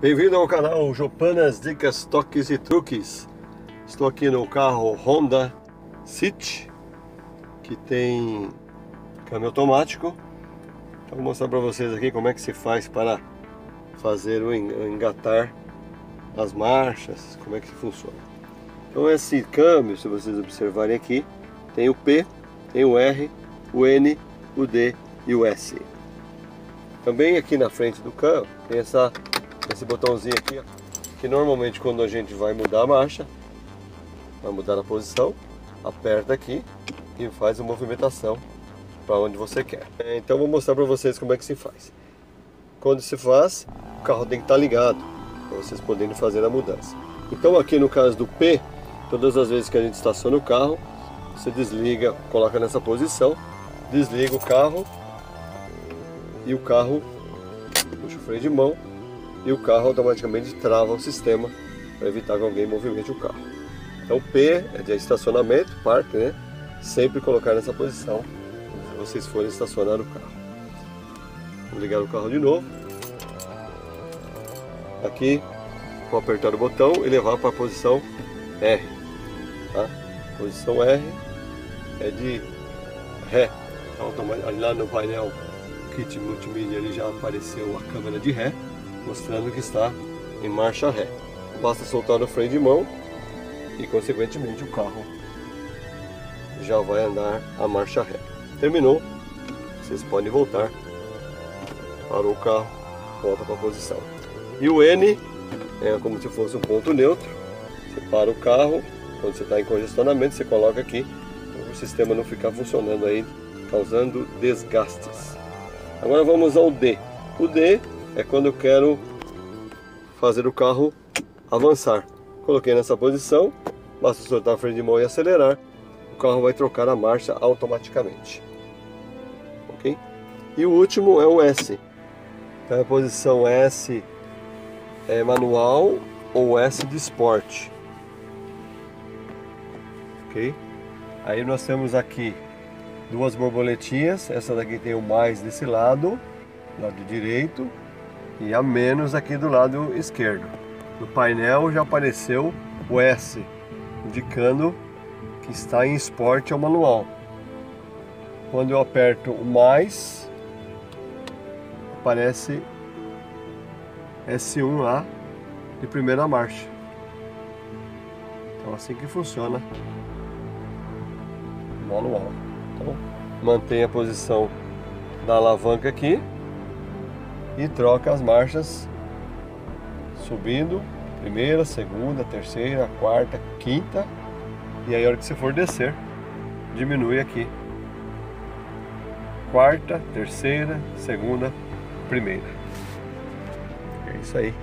Bem-vindo ao canal Jopanas, dicas, toques e truques. Estou aqui no carro Honda City, que tem câmbio automático. Então, vou mostrar para vocês aqui como é que se faz para fazer o engatar as marchas, como é que funciona. Então esse câmbio, se vocês observarem aqui, tem o P, tem o R, o N, o D e o S. Também aqui na frente do câmbio tem esse botãozinho aqui, ó, que normalmente quando a gente vai mudar a marcha, vai mudar a posição, aperta aqui e faz a movimentação para onde você quer. Então vou mostrar para vocês como é que se faz. Quando se faz, o carro tem que estar ligado para vocês poderem fazer a mudança. Então aqui no caso do P, todas as vezes que a gente estaciona o carro, você desliga, coloca nessa posição, desliga o carro e o carro puxa o freio de mão. E o carro automaticamente trava o sistema para evitar que alguém movimente o carro. Então o P é de estacionamento, parque, né? Sempre colocar nessa posição se vocês forem estacionar o carro. Vou ligar o carro de novo. Aqui, vou apertar o botão e levar para a posição R. Tá? Posição R é de ré. Então, lá no painel kit multimídia ele já apareceu a câmera de ré, mostrando que está em marcha ré. Basta soltar o freio de mão e consequentemente o carro já vai andar a marcha ré. Terminou, vocês podem voltar. Parou o carro, volta para a posição. E o N é como se fosse um ponto neutro. Você para o carro, quando você está em congestionamento, você coloca aqui para o sistema não ficar funcionando aí, causando desgastes. Agora vamos ao D. O D é quando eu quero fazer o carro avançar. Coloquei nessa posição, basta soltar a freio de mão e acelerar, o carro vai trocar a marcha automaticamente. Ok? E o último é o S. Então a posição S é manual ou S de esporte. Ok? Aí nós temos aqui duas borboletinhas, essa daqui tem o mais desse lado direito, e a menos aqui do lado esquerdo. No painel já apareceu o S, indicando que está em esporte ou manual. Quando eu aperto o mais, aparece S1 lá de primeira marcha. Então assim que funciona manual. Então mantém a posição da alavanca aqui e troca as marchas subindo, primeira, segunda, terceira, quarta, quinta, e aí a hora que você for descer, diminui aqui, quarta, terceira, segunda, primeira. É isso aí,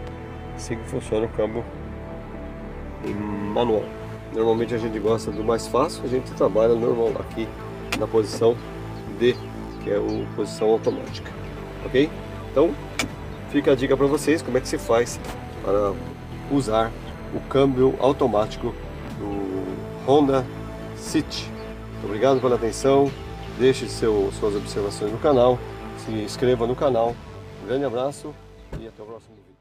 assim que funciona o câmbio em manual. Normalmente a gente gosta do mais fácil, a gente trabalha normal aqui na posição D, que é a posição automática, ok? Então, fica a dica para vocês como é que se faz para usar o câmbio automático do Honda City. Obrigado pela atenção, deixe suas observações no canal, se inscreva no canal. Um grande abraço e até o próximo vídeo.